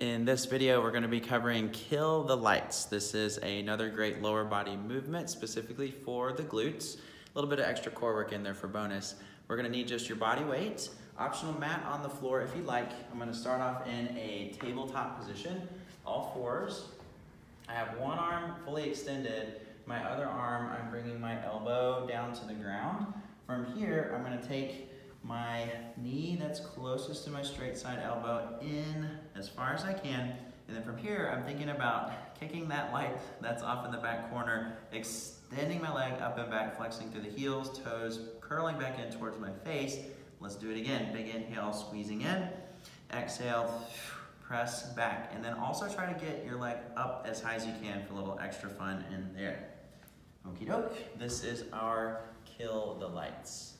In this video, we're going to be covering Kill the Lights. This is another great lower body movement specifically for the glutes. A little bit of extra core work in there for bonus. We're going to need just your body weight, optional mat on the floor if you like. I'm going to start off in a tabletop position, all fours. I have one arm fully extended. My other arm, I'm bringing my elbow down to the ground. From here, I'm going to take my knee that's closest to my straight side elbow in as far as I can. And then from here, I'm thinking about kicking that light that's off in the back corner, extending my leg up and back, flexing through the heels, toes curling back in towards my face. Let's do it again. Big inhale, squeezing in. Exhale, press back. And then also try to get your leg up as high as you can for a little extra fun in there. Okie doke. This is our Kill the Lights.